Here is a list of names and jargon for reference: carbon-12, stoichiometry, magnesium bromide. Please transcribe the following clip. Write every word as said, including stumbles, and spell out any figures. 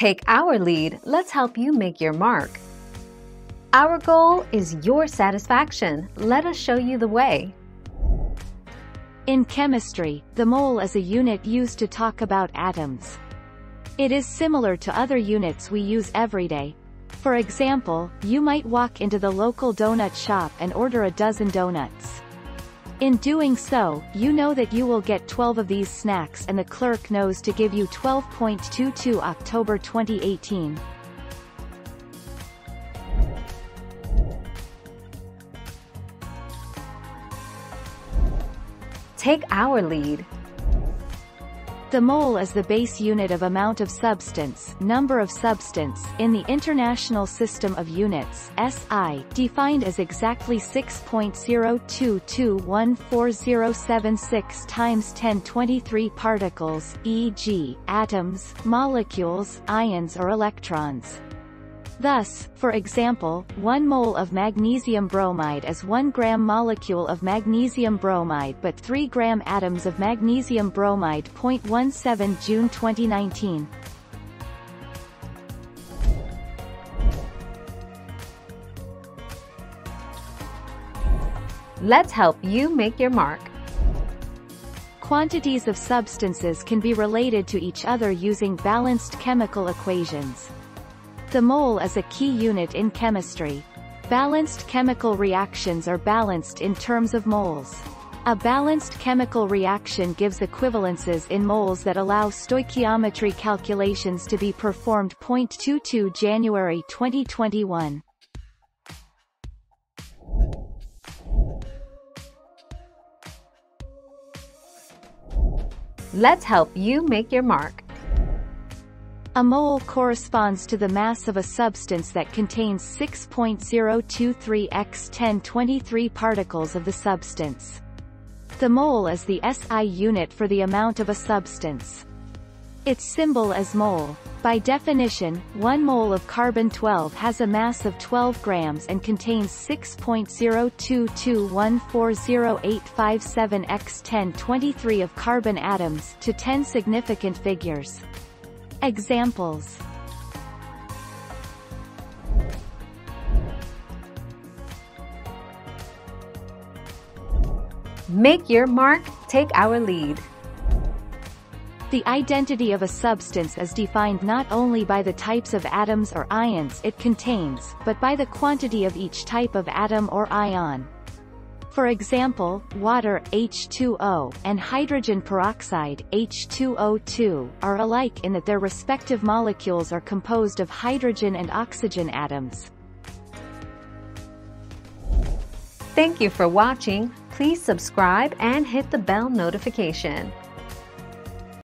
Take our lead, let's help you make your mark. Our goal is your satisfaction. Let us show you the way. In chemistry, the mole is a unit used to talk about atoms. It is similar to other units we use every day. For example, you might walk into the local donut shop and order a dozen donuts. In doing so, you know that you will get twelve of these snacks, and the clerk knows to give you twelve point two two. October twenty eighteen. Take our lead. The mole is the base unit of amount of substance, number of substance, in the International System of Units, S I, defined as exactly six point zero two two one four zero seven six times ten to the twenty-three particles, for example, atoms, molecules, ions or electrons. Thus, for example, one mole of magnesium bromide is one gram molecule of magnesium bromide but three gram atoms of magnesium bromide. zero point one seven June twenty nineteen. Let's help you make your mark. Quantities of substances can be related to each other using balanced chemical equations. The mole is a key unit in chemistry. Balanced chemical reactions are balanced in terms of moles. A balanced chemical reaction gives equivalences in moles that allow stoichiometry calculations to be performed. twenty-second January twenty twenty-one. Let's help you make your mark. A mole corresponds to the mass of a substance that contains six point zero two three times ten to the twenty-three particles of the substance. The mole is the S I unit for the amount of a substance. Its symbol is mole. By definition, one mole of carbon twelve has a mass of twelve grams and contains six point zero two two one four zero eight five seven times ten to the twenty-three of carbon atoms to ten significant figures. Examples. Make your mark, take our lead. The identity of a substance is defined not only by the types of atoms or ions it contains, but by the quantity of each type of atom or ion. For example, water, H two O, and hydrogen peroxide, H two O two, are alike in that their respective molecules are composed of hydrogen and oxygen atoms. Thank you for watching. Please subscribe and hit the bell notification.